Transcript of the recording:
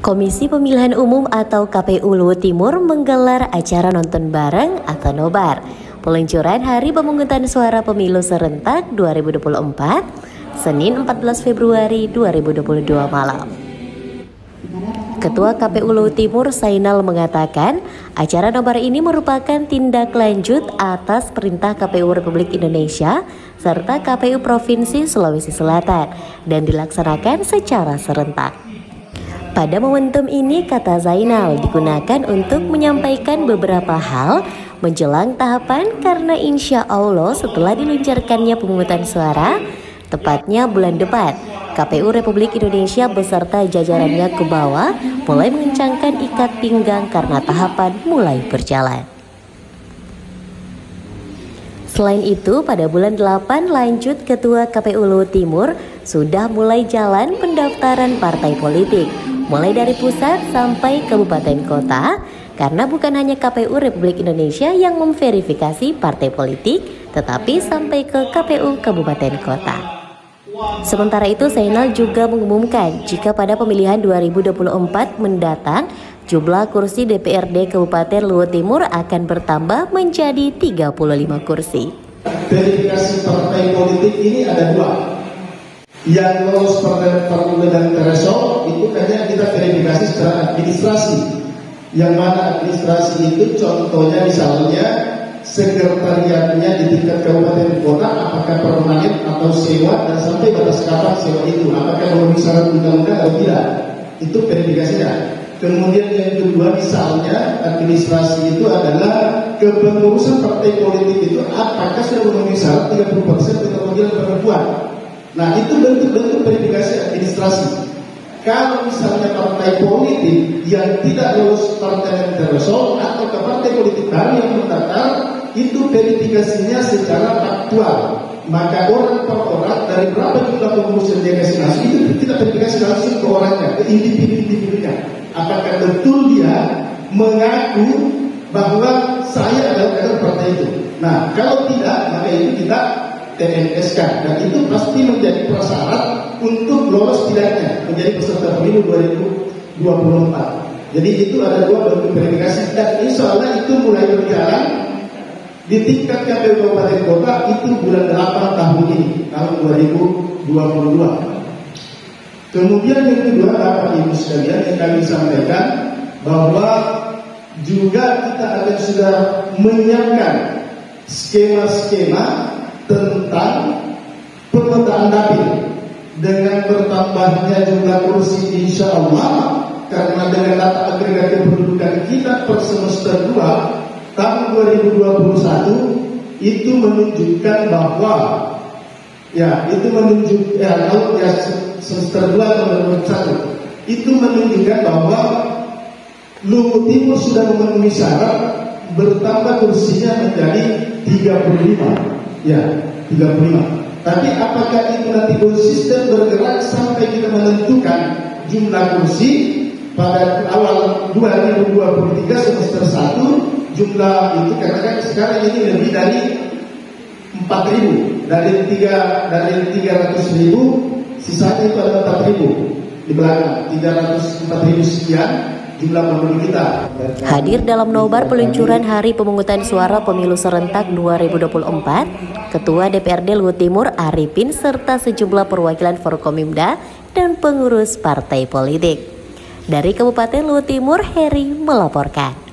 Komisi Pemilihan Umum atau KPU Luwu Timur menggelar acara nonton bareng atau nobar peluncuran Hari Pemungutan Suara Pemilu Serentak 2024 Senin 14 Februari 2022 malam. Ketua KPU Luwu Timur Zainal mengatakan acara nobar ini merupakan tindak lanjut atas perintah KPU Republik Indonesia serta KPU Provinsi Sulawesi Selatan dan dilaksanakan secara serentak. Pada momentum ini, kata Zainal, digunakan untuk menyampaikan beberapa hal menjelang tahapan karena insya Allah setelah diluncarkannya pemungutan suara, tepatnya bulan depan, KPU Republik Indonesia beserta jajarannya ke bawah mulai mengencangkan ikat pinggang karena tahapan mulai berjalan. Selain itu, pada bulan 8 lanjut Ketua KPU Luwu Timur sudah mulai jalan pendaftaran partai politik, mulai dari pusat sampai kabupaten kota, karena bukan hanya KPU Republik Indonesia yang memverifikasi partai politik, tetapi sampai ke KPU kabupaten kota. Sementara itu, Zainal juga mengumumkan jika pada pemilihan 2024 mendatang jumlah kursi DPRD Kabupaten Luwu Timur akan bertambah menjadi 35 kursi. Verifikasi partai politik ini ada dua. Yang lolos parlemen threshold itu hanya kita verifikasi secara administrasi. Yang mana administrasi itu contohnya misalnya sekretariatnya di tingkat kabupaten kota apakah permanen atau sewa dan sampai batas kapan sewa itu apakah memenuhi syarat undang-undang atau tidak, itu verifikasinya. Kemudian yang kedua misalnya administrasi itu adalah kepengurusan partai politik itu apakah sudah memenuhi syarat 30% keterwakilan perempuan. Nah, itu bentuk-bentuk verifikasi administrasi. Kalau misalnya partai politik yang tidak lolos parlemen threshold atau ke partai politik baru yang mendaftar, itu verifikasinya secara faktual. Maka orang per orang dari berapa jumlah pengurus yang dia kasih langsung, itu kita verifikasi langsung ke orangnya, ke individu-individunya. Apakah betul dia mengaku bahwa saya adalah kader partai itu? Nah, kalau tidak, maka itu kita TNS-kan, dan itu pasti menjadi prasyarat untuk lolos tidaknya menjadi peserta pemilu 2024. Jadi itu ada dua bentuk verifikasi dan insya Allah itu mulai berjalan. Di tingkat KPU Kabupaten Kota itu bulan 8 tahun ini, tahun 2022. Kemudian yang kedua, Bapak Ibu sekalian, yang kami sampaikan bahwa juga kita akan sudah menyiapkan skema-skema tentang pemetaan dapil dengan bertambahnya jumlah kursi insya Allah, karena dengan data agregat kependudukan kita per semester 2 tahun 2021 itu menunjukkan bahwa semester 2 tahun 2021 itu menunjukkan bahwa Luwu Timur sudah memenuhi syarat bertambah kursinya menjadi 35, 35. Tapi apakah itu nanti konsisten bergerak sampai kita menentukan jumlah kursi pada awal 2023 semester 1? Jumlah itu katakan sekarang ini lebih dari 4.000, dari 300.000, sisanya itu ada 4.000 di belakang 304.000 sekian jumlah pemilih kita. Hadir dalam nobar peluncuran Hari Pemungutan Suara Pemilu Serentak 2024, Ketua DPRD Luwu Timur Arifin serta sejumlah perwakilan Forkomimda dan pengurus partai politik. Dari Kabupaten Luwu Timur, Heri melaporkan.